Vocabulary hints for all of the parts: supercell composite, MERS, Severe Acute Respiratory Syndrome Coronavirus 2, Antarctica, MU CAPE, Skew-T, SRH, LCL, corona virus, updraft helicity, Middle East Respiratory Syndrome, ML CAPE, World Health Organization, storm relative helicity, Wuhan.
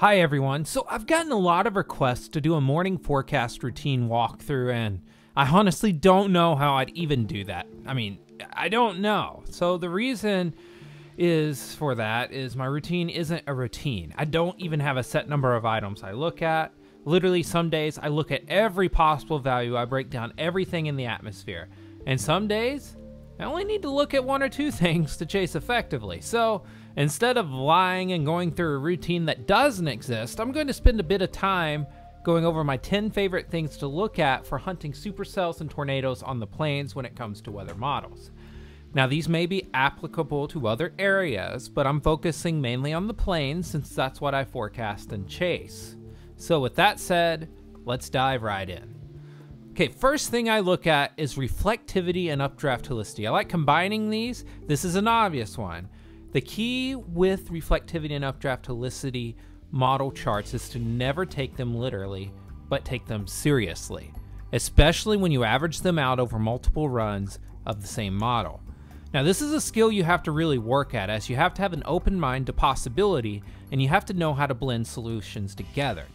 Hi everyone, so I've gotten a lot of requests to do a morning forecast routine walkthrough, and I honestly don't know how I'd even do that. I mean, I don't know. So the reason is for that is my routine isn't a routine. I don't even have a set number of items I look at. Literally some days I look at every possible value, I break down everything in the atmosphere. And some days, I only need to look at one or two things to chase effectively. So instead of lying and going through a routine that doesn't exist, I'm going to spend a bit of time going over my 10 favorite things to look at for hunting supercells and tornadoes on the plains when it comes to weather models. Now, these may be applicable to other areas, but I'm focusing mainly on the plains since that's what I forecast and chase. So with that said, let's dive right in. Okay, first thing I look at is reflectivity and updraft helicity. I like combining these. This is an obvious one. The key with reflectivity and updraft helicity model charts is to never take them literally, but take them seriously, especially when you average them out over multiple runs of the same model. Now, this is a skill you have to really work at, as you have to have an open mind to possibility, and you have to know how to blend solutions together.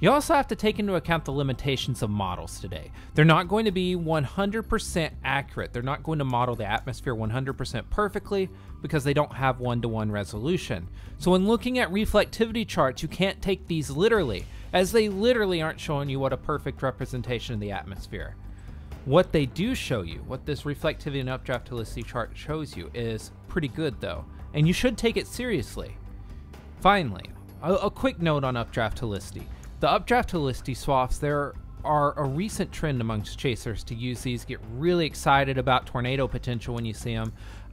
You also have to take into account the limitations of models today. They're not going to be 100% accurate. They're not going to model the atmosphere 100% perfectly because they don't have one-to-one resolution. So when looking at reflectivity charts, you can't take these literally, as they literally aren't showing you what a perfect representation of the atmosphere. What they do show you, what this reflectivity and updraft helicity chart shows you, is pretty good though, and you should take it seriously. Finally, a quick note on updraft helicity. The updraft helicity swaps, there are a recent trend amongst chasers to use these, get really excited about tornado potential when you see them.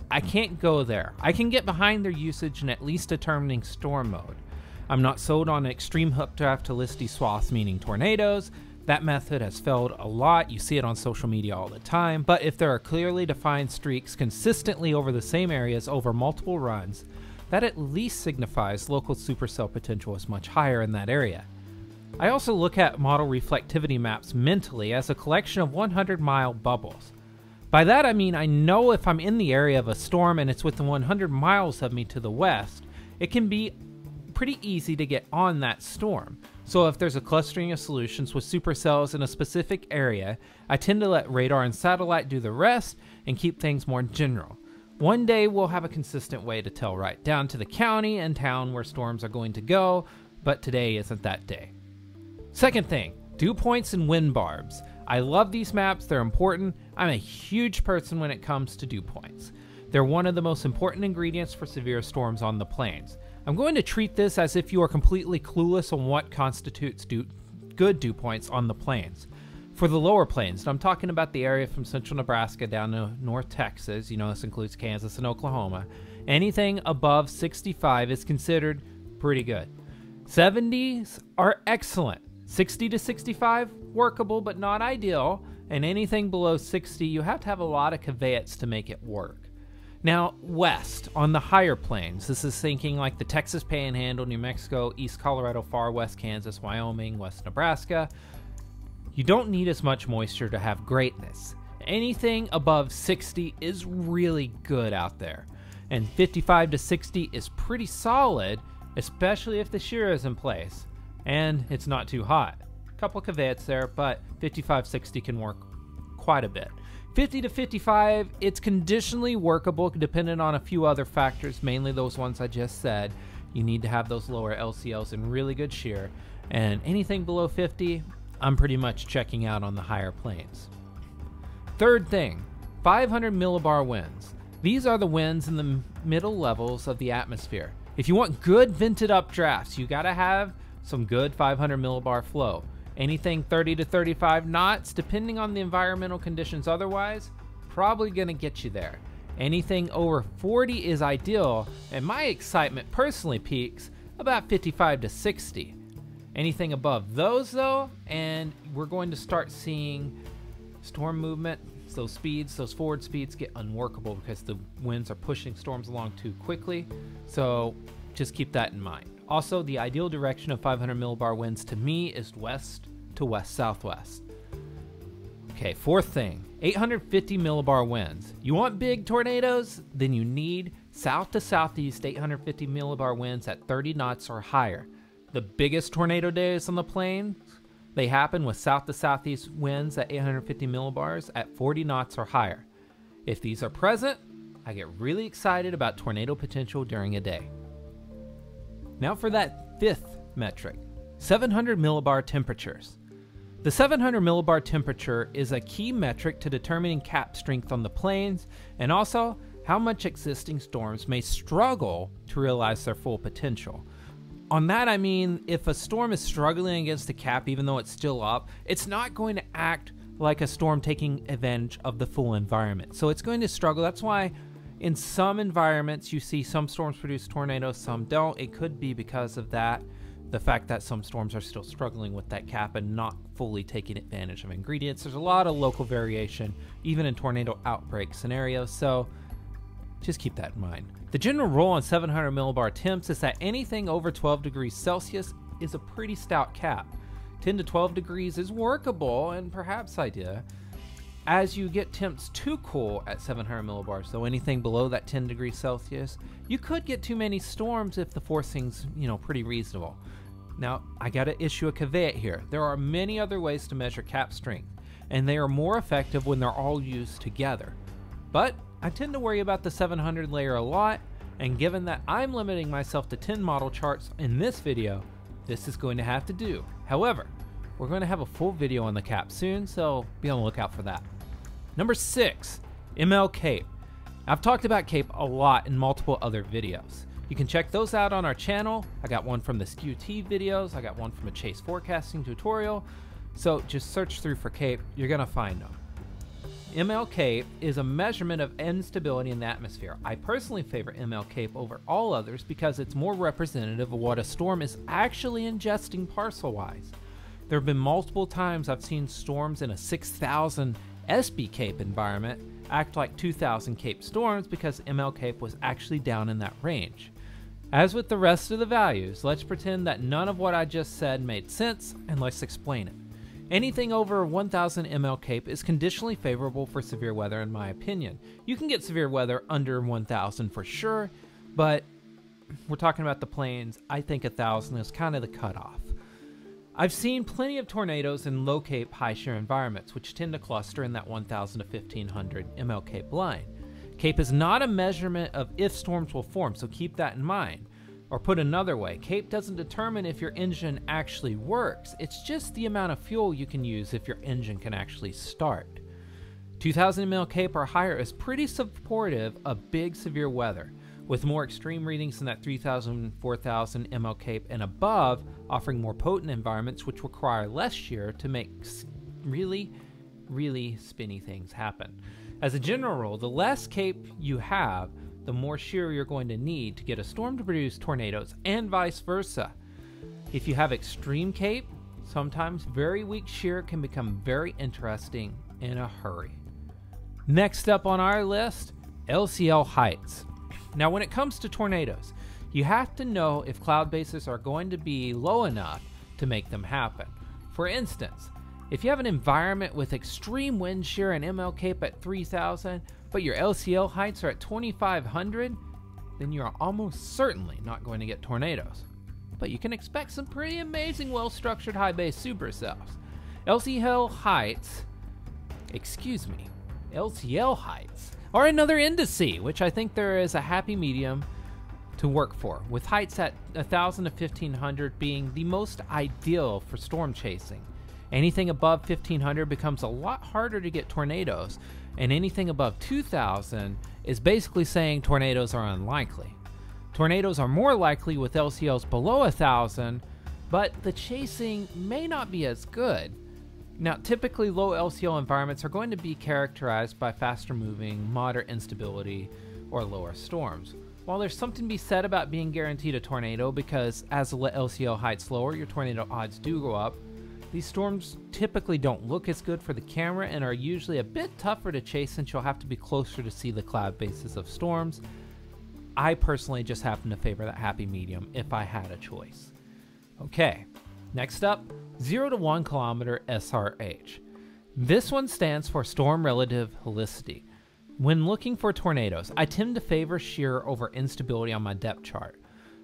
I can't go there. I can get behind their usage in at least determining storm mode. I'm not sold on extreme updraft helicity swaths, meaning tornadoes. That method has failed a lot. You see it on social media all the time, but if there are clearly defined streaks consistently over the same areas over multiple runs, that at least signifies local supercell potential is much higher in that area. I also look at model reflectivity maps mentally as a collection of 100-mile bubbles. By that I mean I know if I'm in the area of a storm and it's within 100 miles of me to the west, it can be pretty easy to get on that storm. So if there's a clustering of solutions with supercells in a specific area, I tend to let radar and satellite do the rest and keep things more general. One day we'll have a consistent way to tell right down to the county and town where storms are going to go, but today isn't that day. Second thing, dew points and wind barbs. I love these maps, they're important. I'm a huge person when it comes to dew points. They're one of the most important ingredients for severe storms on the plains. I'm going to treat this as if you are completely clueless on what constitutes good dew points on the plains. For the lower plains, and I'm talking about the area from central Nebraska down to north Texas, you know, this includes Kansas and Oklahoma, anything above 65 is considered pretty good. 70s are excellent. 60 to 65, workable but not ideal, and anything below 60, you have to have a lot of caveats to make it work. Now, west, on the higher plains, this is thinking like the Texas Panhandle, New Mexico, East Colorado, far west Kansas, Wyoming, west Nebraska, you don't need as much moisture to have greatness. Anything above 60 is really good out there, and 55 to 60 is pretty solid, especially if the shear is in place. And it's not too hot. A couple of caveats there, but 55-60 can work quite a bit. 50 to 55, it's conditionally workable, dependent on a few other factors, mainly those ones I just said. You need to have those lower LCLs in really good shear, and anything below 50, I'm pretty much checking out on the higher plains. Third thing, 500 millibar winds. These are the winds in the middle levels of the atmosphere. If you want good vented updrafts, you gotta have some good 500 millibar flow. Anything 30 to 35 knots, depending on the environmental conditions otherwise, probably gonna get you there. Anything over 40 is ideal, and my excitement personally peaks about 55 to 60. Anything above those though, and we're going to start seeing storm movement, those speeds, those forward speeds get unworkable because the winds are pushing storms along too quickly, so just keep that in mind. Also, the ideal direction of 500 millibar winds to me is west to west-southwest. Okay, fourth thing, 850 millibar winds. You want big tornadoes? Then you need south to southeast 850 millibar winds at 30 knots or higher. the biggest tornado days on the plains, they happen with south to southeast winds at 850 millibars at 40 knots or higher. If these are present, I get really excited about tornado potential during a day. Now for that fifth metric, 700 millibar temperatures. The 700 millibar temperature is a key metric to determining CAPE strength on the plains, and also how much existing storms may struggle to realize their full potential. On that, I mean, if a storm is struggling against the CAPE even though it's still up, it's not going to act like a storm taking advantage of the full environment. So it's going to struggle. That's why in some environments you see some storms produce tornadoes, some don't. It could be because of that, the fact that some storms are still struggling with that CAPE and not fully taking advantage of ingredients. There's a lot of local variation, even in tornado outbreak scenarios, so just keep that in mind. The general rule on 700 millibar temps is that anything over 12 degrees Celsius is a pretty stout CAPE. 10 to 12 degrees is workable and perhaps ideal. As you get temps too cool at 700 millibars, so anything below that 10 degrees Celsius, you could get too many storms if the forcing's, you know, pretty reasonable. Now, I gotta issue a caveat here. There are many other ways to measure CAPE strength, and they are more effective when they're all used together. But I tend to worry about the 700 layer a lot, and given that I'm limiting myself to 10 model charts in this video, this is going to have to do. However, we're going to have a full video on the CAPE soon, so be on the lookout for that. Number 6, ML CAPE. I've talked about CAPE a lot in multiple other videos. You can check those out on our channel. I got one from the Skew-T videos, I got one from a Chase forecasting tutorial, so just search through for CAPE, you're going to find them. ML CAPE is a measurement of instability in the atmosphere. I personally favor ML CAPE over all others because it's more representative of what a storm is actually ingesting parcel-wise. There have been multiple times I've seen storms in a 6,000 SB CAPE environment act like 2,000 CAPE storms because ML CAPE was actually down in that range. As with the rest of the values, let's pretend that none of what I just said made sense and let's explain it. Anything over 1,000 ML CAPE is conditionally favorable for severe weather in my opinion. You can get severe weather under 1,000 for sure, but we're talking about the plains. I think 1,000 is kind of the cutoff. I've seen plenty of tornadoes in low CAPE, high shear environments, which tend to cluster in that 1,000 to 1,500 ML CAPE line. CAPE is not a measurement of if storms will form, so keep that in mind. Or put another way, CAPE doesn't determine if your engine actually works, it's just the amount of fuel you can use if your engine can actually start. 2000 ml CAPE or higher is pretty supportive of big severe weather, with more extreme readings in that 3000, 4000 ml CAPE and above offering more potent environments which require less shear to make really, really spinny things happen. As a general rule, the less CAPE you have, the more shear you're going to need to get a storm to produce tornadoes and vice versa. If you have extreme CAPE, sometimes very weak shear can become very interesting in a hurry. Next up on our list, LCL heights. Now when it comes to tornadoes, you have to know if cloud bases are going to be low enough to make them happen. For instance, if you have an environment with extreme wind shear and ML CAPE at 3000, but your LCL heights are at 2,500, then you're almost certainly not going to get tornadoes. But you can expect some pretty amazing well-structured high bay supercells. LCL heights are another indice, which I think there is a happy medium to work for, with heights at 1,000 to 1,500 being the most ideal for storm chasing. Anything above 1,500 becomes a lot harder to get tornadoes, and anything above 2,000 is basically saying tornadoes are unlikely. Tornadoes are more likely with LCLs below 1,000, but the chasing may not be as good. Now, typically low LCL environments are going to be characterized by faster moving, moderate instability, or lower storms. While there's something to be said about being guaranteed a tornado because as the LCL heights lower, your tornado odds do go up, these storms typically don't look as good for the camera and are usually a bit tougher to chase since you'll have to be closer to see the cloud bases of storms. I personally just happen to favor that happy medium if I had a choice. Okay, next up, 0 to 1 kilometer SRH. This one stands for storm relative helicity. When looking for tornadoes, I tend to favor shear over instability on my depth chart.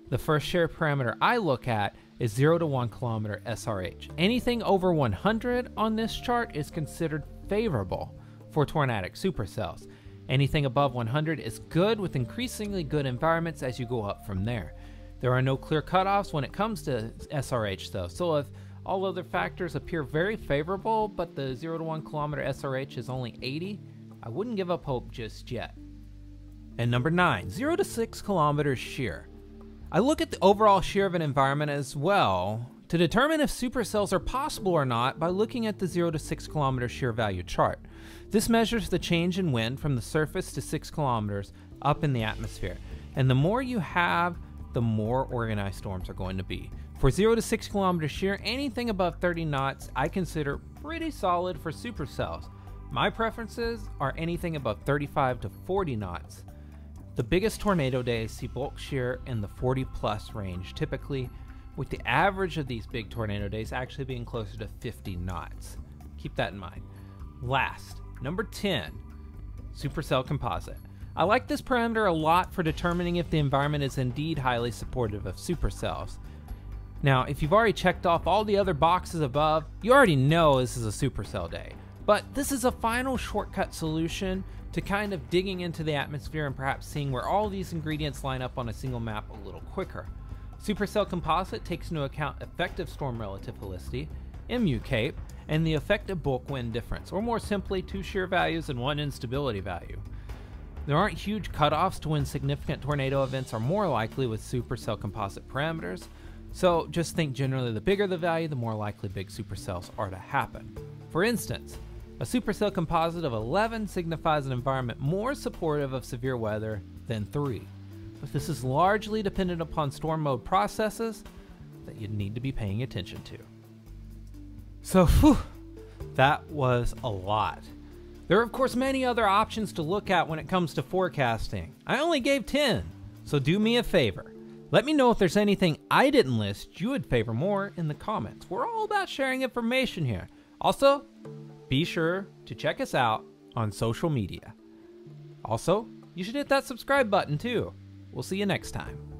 the first shared parameter I look at is 0 to 1 kilometer SRH. Anything over 100 on this chart is considered favorable for tornadic supercells. Anything above 100 is good, with increasingly good environments as you go up from there. There are no clear cutoffs when it comes to SRH though, so if all other factors appear very favorable, but the 0 to 1 kilometer SRH is only 80, I wouldn't give up hope just yet. And number 9, 0 to 6 kilometers shear. I look at the overall shear of an environment as well to determine if supercells are possible or not by looking at the 0 to 6 kilometer shear value chart. This measures the change in wind from the surface to 6 kilometers up in the atmosphere. And the more you have, the more organized storms are going to be. For 0 to 6 kilometer shear, anything above 30 knots I consider pretty solid for supercells. My preferences are anything above 35 to 40 knots. The biggest tornado days see bulk shear in the 40 plus range typically, with the average of these big tornado days actually being closer to 50 knots. Keep that in mind. Last, number 10, supercell composite. I like this parameter a lot for determining if the environment is indeed highly supportive of supercells. Now, if you've already checked off all the other boxes above, you already know this is a supercell day. But this is a final shortcut solution to kind of digging into the atmosphere and perhaps seeing where all these ingredients line up on a single map a little quicker. Supercell Composite takes into account effective storm relative helicity, MU CAPE, and the effective bulk wind difference, or more simply, 2 shear values and 1 instability value. There aren't huge cutoffs to when significant tornado events are more likely with supercell composite parameters, so just think generally the bigger the value, the more likely big supercells are to happen. For instance, a supercell composite of 11 signifies an environment more supportive of severe weather than 3. But this is largely dependent upon storm mode processes that you need to be paying attention to. So whew, that was a lot. There are of course many other options to look at when it comes to forecasting. I only gave 10, so do me a favor. Let me know if there's anything I didn't list you would favor more in the comments. We're all about sharing information here. Also, be sure to check us out on social media. Also, you should hit that subscribe button too. We'll see you next time.